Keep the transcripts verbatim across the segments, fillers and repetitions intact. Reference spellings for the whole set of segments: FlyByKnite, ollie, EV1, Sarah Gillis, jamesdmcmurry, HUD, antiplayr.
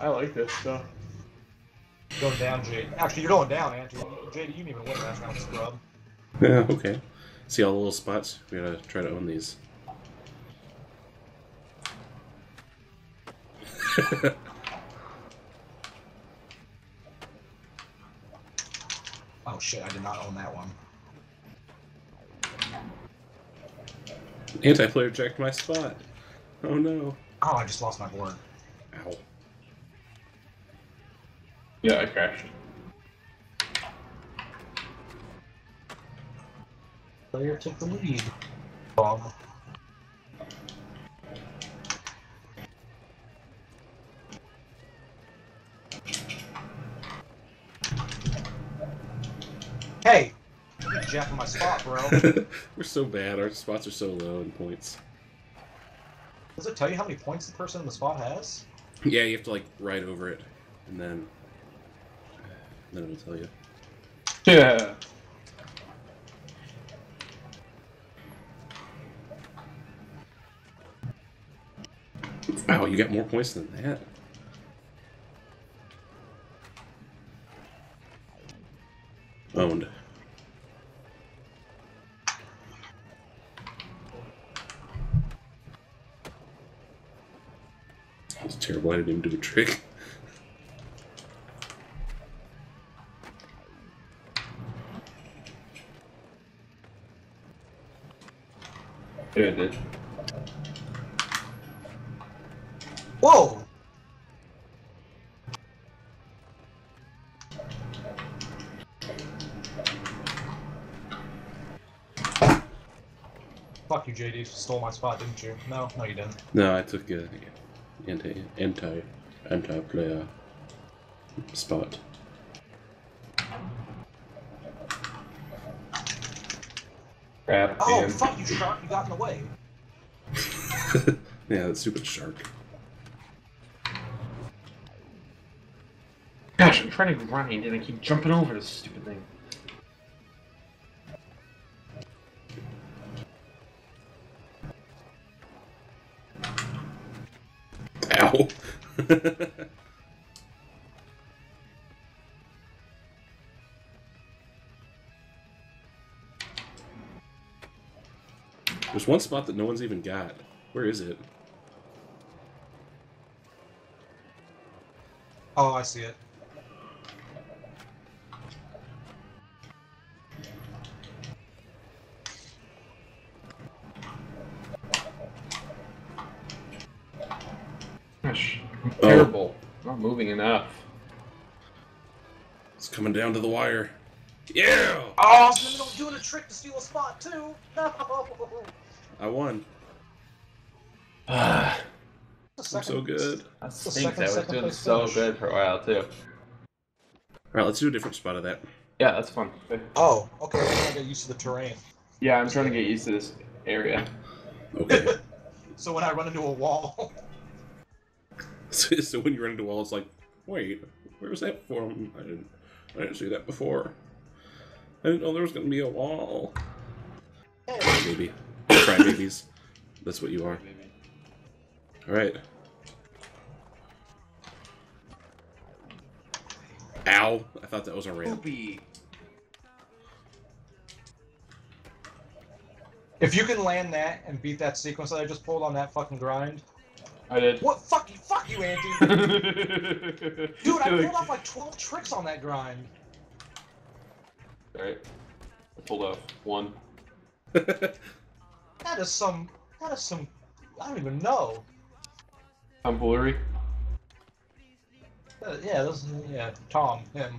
I like this stuff. Going down, Jade. Actually, you're going down, Andrew. Jade, you didn't even win last round, scrub. Yeah, okay. See all the little spots? We gotta try to own these. Oh shit, I did not own that one. Antiplayr checked my spot. Oh no. Oh, I just lost my board. Ow. Yeah, I crashed. Player took the lead. Bob. Hey! You're jacking my spot, bro. We're so bad. Our spots are so low in points. Does it tell you how many points the person in the spot has? Yeah, you have to, like, ride over it, and then... Then it'll tell you. Yeah! Wow, you got more points than that. Owned. That was terrible. I didn't even do a trick. Yeah, it did. Whoa! Fuck you, J D. You stole my spot, didn't you? No, no, you didn't. No, I took a anti anti anti player spot. Crap. Oh, man. Fuck you, shark! You got in the way. Yeah, that stupid shark. Gosh, I'm trying to grind and I keep jumping over this stupid thing. Ow. There's one spot that no one's even got. Where is it? Oh, I see it. Terrible. Oh. Not moving enough. It's coming down to the wire. Yeah! Oh, so I'm doing a trick to steal a spot, too! No! I won. I'm so good. I think I was doing so good for a while, too. Alright, let's do a different spot of that. Yeah, that's fun. Oh, okay. I'm trying to get used to the terrain. Yeah, I'm trying to get used to this area. Okay. So when I run into a wall... So when you run into walls, like, wait, where was that from? I didn't, I didn't see that before. I didn't know there was gonna be a wall. Hey. Crybaby, crybabies, that's what you are. All right. Ow! I thought that was a ramp. Poopy. If you can land that and beat that sequence that I just pulled on that fucking grind. I did. What? Fuck you, fuck you, Andy! Dude, I pulled off like twelve tricks on that grind. Alright. I pulled off one. That is some... That is some... I don't even know. I'm blurry. Uh, yeah, this is... Yeah, Tom. Him.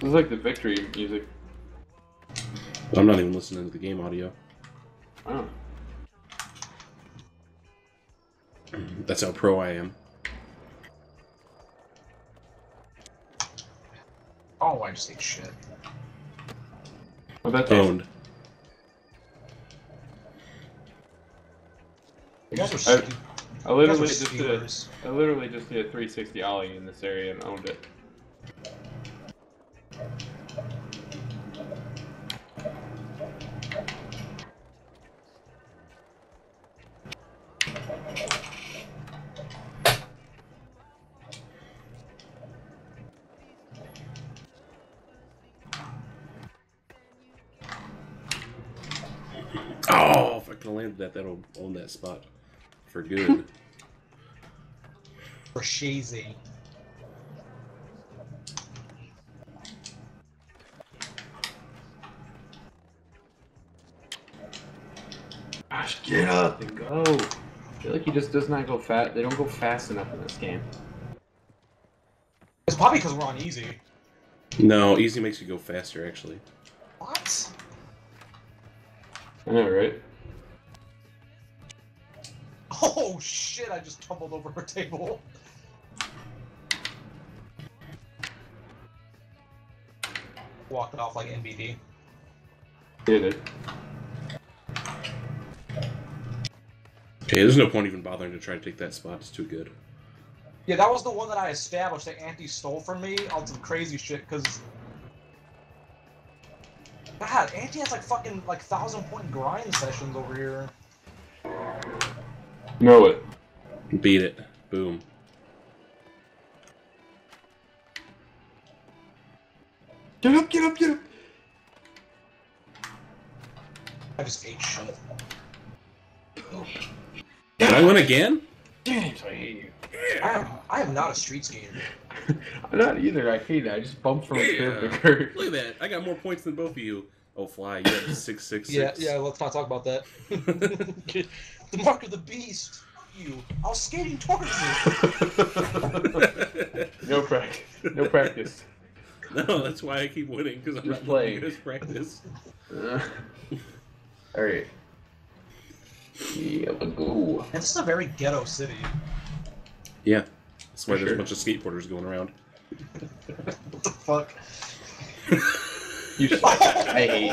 This is like the victory music. I'm not even listening to the game audio. Wow. That's how pro I am. Oh, I just ate shit. Well, that's owned. You guys are I, I literally guys are just did a, I literally just did a three sixty ollie in this area and owned it. Oh, if I can land that, that'll own that spot for good. For shazy. Gosh, get up and go. I feel like he just does not go fast. They don't go fast enough in this game. It's probably because we're on easy. No, easy makes you go faster, actually. What? I know, right? Oh shit, I just tumbled over her table. Walked off like N B D. Did it. Okay, there's no point even bothering to try to take that spot, it's too good. Yeah, that was the one that I established that Anti stole from me on some crazy shit, because... God, Anti has like fucking like thousand point grind sessions over here. Know it. Beat it. Boom. Get up, get up, get up! I just ate shit. Did I win again? Damn, I hate you. Yeah. I, I am not a Streets gamer. I'm not either, I hate it. I just bumped from a yeah. curve. Look at that, I got more points than both of you. Oh, Fly, you got six, six, yeah, six. Yeah, let's not talk about that. The mark of the beast. You, I was skating towards you. No practice. No practice. No, that's why I keep winning, because I'm just not playing. Just practice. Uh, Alright. Yeah, let's go. And this is a very ghetto city. Yeah. That's why For there's sure. a bunch of skateboarders going around. What the fuck? You I hate you.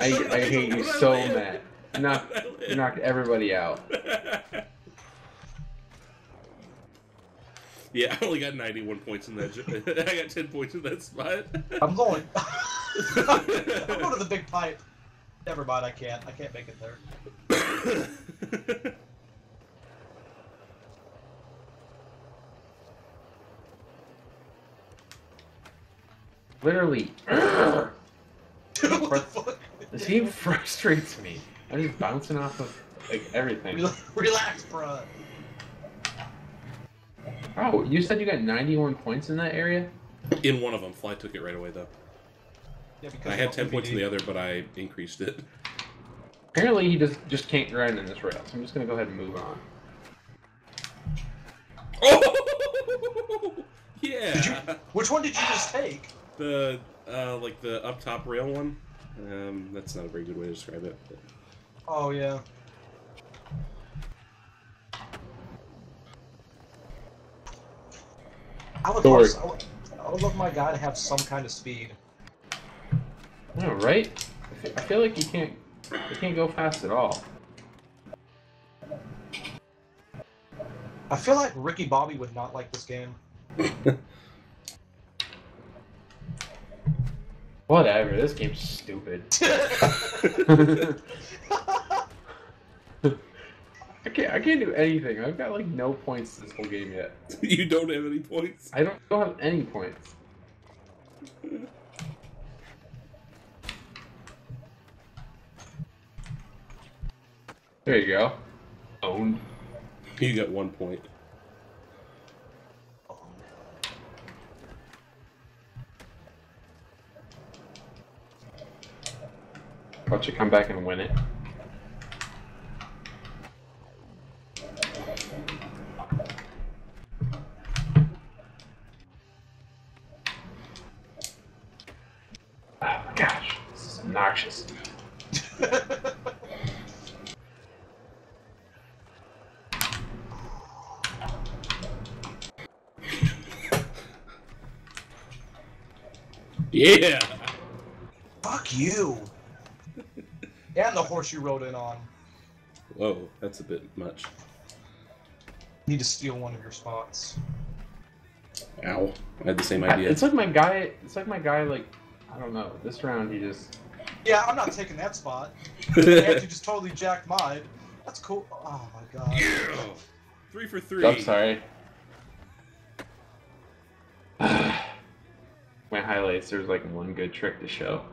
I, I hate you so mad. Knock, knocked everybody out. Yeah, I only got ninety-one points in that. I got ten points in that spot. I'm going. I'm going to the big pipe. Never mind, I can't. I can't make it there. Literally. This game frustrates me. I'm just bouncing off of like everything. Relax, bro. Oh, you said you got ninety-one points in that area? In one of them. Fly took it right away, though. Yeah, because I had ten points in the other, but I increased it. Apparently, he just, just can't grind in this rail, so I'm just going to go ahead and move on. Oh! Yeah! Did you, which one did you just take? The, uh, like, the up-top rail one. Um, that's not a very good way to describe it. But... Oh, yeah. I would, love, I, would, I would love my guy to have some kind of speed. Yeah, right? I feel like you can't, you can't go fast at all. I feel like Ricky Bobby would not like this game. Whatever, this game's stupid. I can't, I can't do anything. I've got like no points this whole game yet. You don't have any points? I don't, don't have any points. There you go. Owned. You got one point. Watch you come back and win it. Oh my gosh, this is obnoxious. Yeah! Fuck you! And the horse you rode in on. Whoa, that's a bit much. Need to steal one of your spots. Ow! I had the same idea. I, it's like my guy. It's like my guy. Like, I don't know. This round, he just. Yeah, I'm not taking that spot. You just totally jacked mine. That's cool. Oh my god. Yeah. Three for three. I'm sorry. My highlights. There's like one good trick to show.